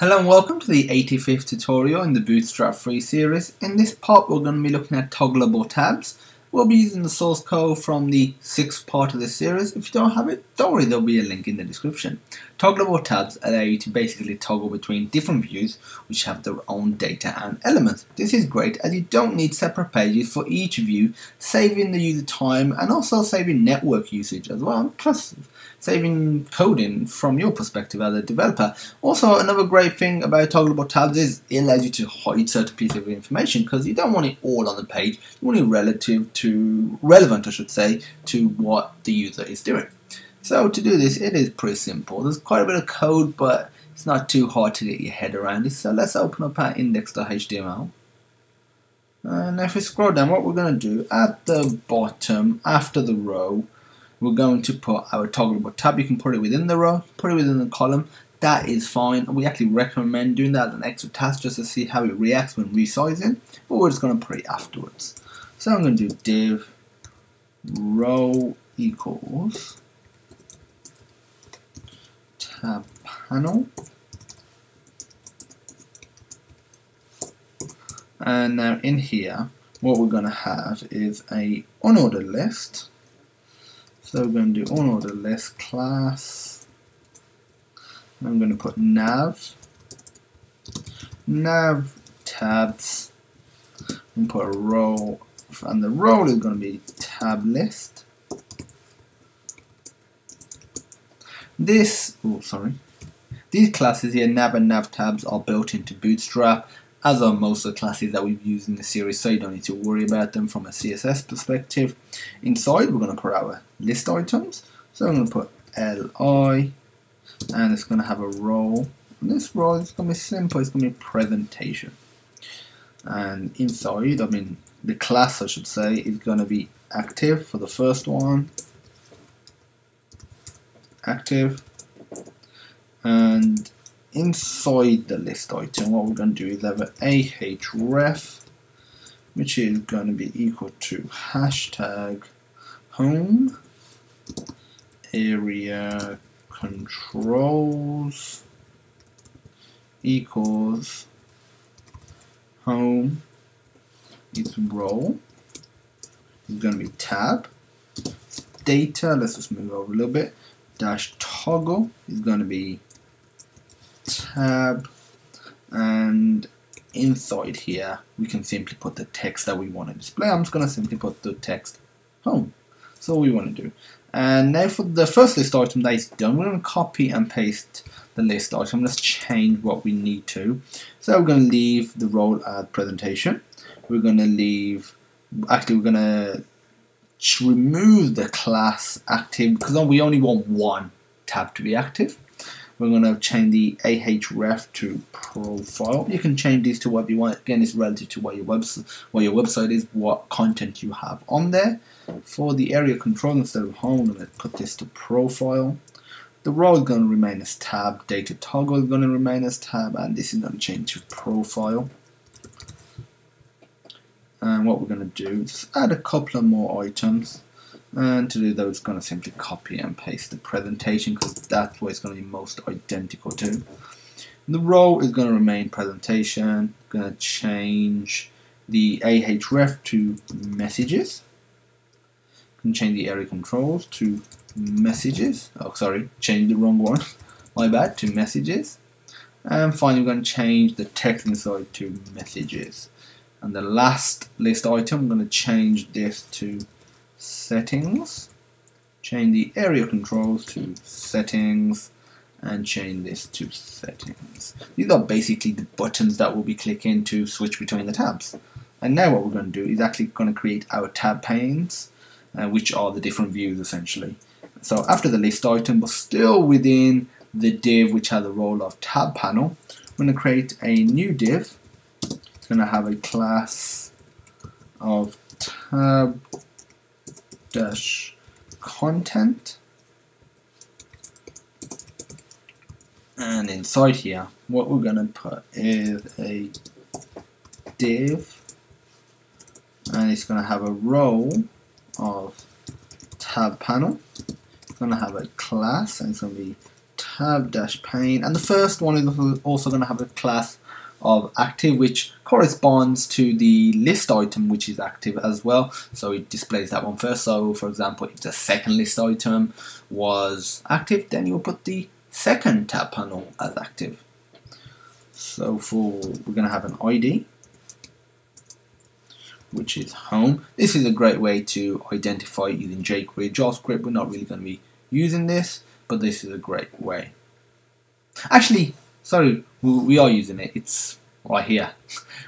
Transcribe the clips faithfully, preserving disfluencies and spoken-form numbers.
Hello and welcome to the eighty-fifth tutorial in the Bootstrap free series. In this part we're going to be looking at toggleable tabs. We'll be using the source code from the sixth part of this series. If you don't have it, don't worry, there'll be a link in the description. Toggleable tabs allow you to basically toggle between different views which have their own data and elements. This is great as you don't need separate pages for each view, saving the user time and also saving network usage as well. Plus, saving coding from your perspective as a developer. Also, another great thing about toggleable tabs is it allows you to hide certain pieces of information because you don't want it all on the page. You want it relative to relevant, I should say, to what the user is doing. So to do this, it is pretty simple. There's quite a bit of code, but it's not too hard to get your head around it. So let's open up our index dot H T M L. And if we scroll down, what we're going to do at the bottom, after the row, we're going to put our toggleable tab. You can put it within the row, put it within the column. That is fine. We actually recommend doing that as an extra task just to see how it reacts when resizing. But we're just going to put it afterwards. So I'm going to do div row equals tab panel. And now in here, what we're going to have is a unordered list. So we're going to do unordered list class. I'm going to put nav, nav tabs, and put a row, and the row is going to be tab list. This, oh sorry, these classes here, nav and nav tabs, are built into Bootstrap, as are most of the classes that we've used in the series, so you don't need to worry about them from a C S S perspective. Inside, we're going to put our list items. So I'm going to put L I, and it's going to have a role. And this role is going to be simple. It's going to be presentation. And inside, I mean, the class, I should say, is going to be active for the first one. Active. And inside the list item, what we're going to do is have a ahref, which is going to be equal to hashtag home area controls equals home, it's role, it's going to be tab, it's data, let's just move over a little bit, dash toggle is going to be tab, and inside here we can simply put the text that we want to display. I'm just going to simply put the text home. So all we want to do. And now for the first list item that is done, we're going to copy and paste the list item. Let's change what we need to. So we're going to leave the role at presentation. We're going to leave, actually we're going to remove the class active because we only want one tab to be active. We're going to change the ahref to profile. You can change these to what you want. Again, it's relative to what your website, what your website is, what content you have on there. For the area control, instead of home, I'm going to put this to profile. The role is going to remain as tab. Data toggle is going to remain as tab, and this is going to change to profile. And what we're going to do is add a couple of more items. And to do that, it's going to simply copy and paste the presentation because that's what it's going to be most identical to. The role is going to remain presentation. I'm going to change the ahref to messages. You can change the area controls to messages. Oh, sorry, change the wrong one. My bad, to messages. And finally, we're going to change the text inside to messages. And the last list item, I'm going to change this to settings, change the area controls to settings, and change this to settings. These are basically the buttons that we'll be clicking to switch between the tabs. And now what we're going to do is actually going to create our tab panes, uh, which are the different views essentially. So after the list item, but still within the div which has the role of tab panel, I'm going to create a new div. It's going to have a class of tab dash content, and inside here what we're going to put is a div, and it's going to have a role of tab panel. It's going to have a class, and it's going to be have dash pane, and the first one is also going to have a class of active, which corresponds to the list item which is active as well, so it displays that one first. So for example, if the second list item was active, then you'll put the second tab panel as active. So for we're going to have an I D which is home. This is a great way to identify using jQuery, JavaScript. We're not really going to be using this, but this is a great way. Actually, sorry, we are using it. It's right here.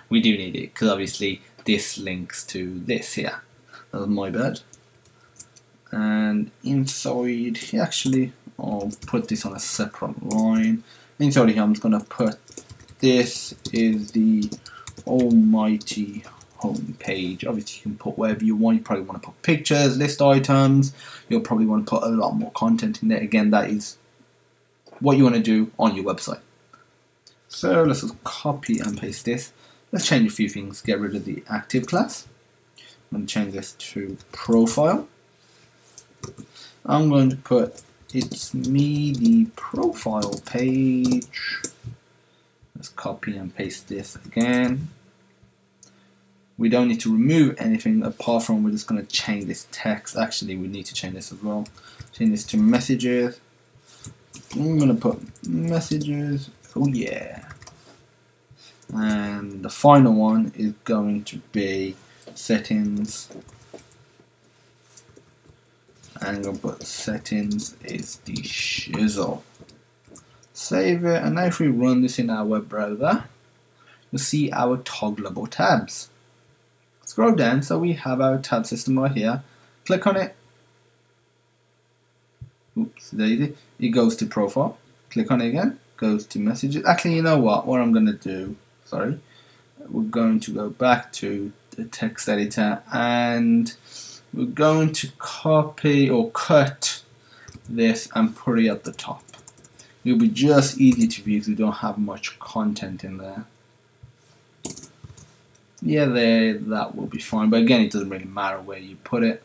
We do need it because obviously this links to this here. That was my bad. And inside here, actually, I'll put this on a separate line. Inside here, I'm just going to put this is the almighty home page. Obviously you can put whatever you want. You probably want to put pictures, list items. You'll probably want to put a lot more content in there. Again, that is what you want to do on your website. So let's just copy and paste this. Let's change a few things. Get rid of the active class. I'm going to change this to profile. I'm going to put it's me the profile page. Let's copy and paste this again. We don't need to remove anything apart from we're just going to change this text. Actually, we need to change this as well. Change this to messages. I'm going to put messages. Oh yeah. And the final one is going to be settings. And I'm going to put settings is the shizzle. Save it. And now if we run this in our web browser, you'll see our toggleable tabs. Scroll down, so we have our tab system right here. Click on it. Oops, there it is. It goes to profile. Click on it again. Goes to messages. Actually, you know what? What I'm going to do, sorry, we're going to go back to the text editor and we're going to copy or cut this and put it at the top. It'll be just easy to view because we don't have much content in there. Yeah, there, that will be fine, but again, it doesn't really matter where you put it.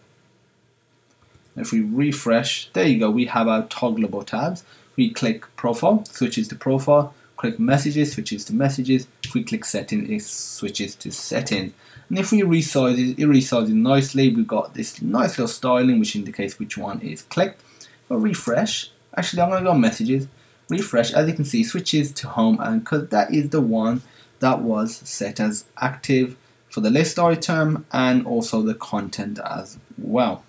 If we refresh, there you go, we have our toggleable tabs. We click profile, switches to profile, click messages, switches to messages. If we click setting, it switches to setting. And if we resize it, it resizes nicely. We've got this nice little styling which indicates which one is clicked. But refresh, actually, I'm going to go messages, refresh, as you can see, switches to home, and because that is the one that was set as active for the list item and also the content as well.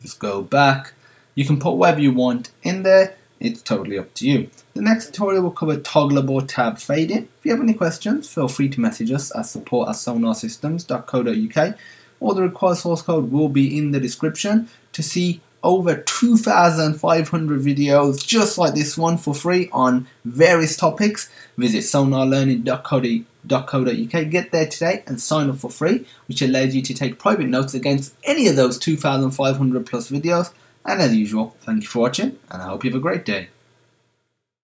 Just go back. You can put whatever you want in there. It's totally up to you. The next tutorial will cover toggleable tab fading. If you have any questions, feel free to message us at support at sonar systems dot co dot U K. All the required source code will be in the description. To see over two thousand five hundred videos just like this one for free on various topics, visit sonar learning dot co dot U K. Get there today and sign up for free, which allows you to take private notes against any of those two thousand five hundred plus videos. And as usual, thank you for watching, and I hope you have a great day.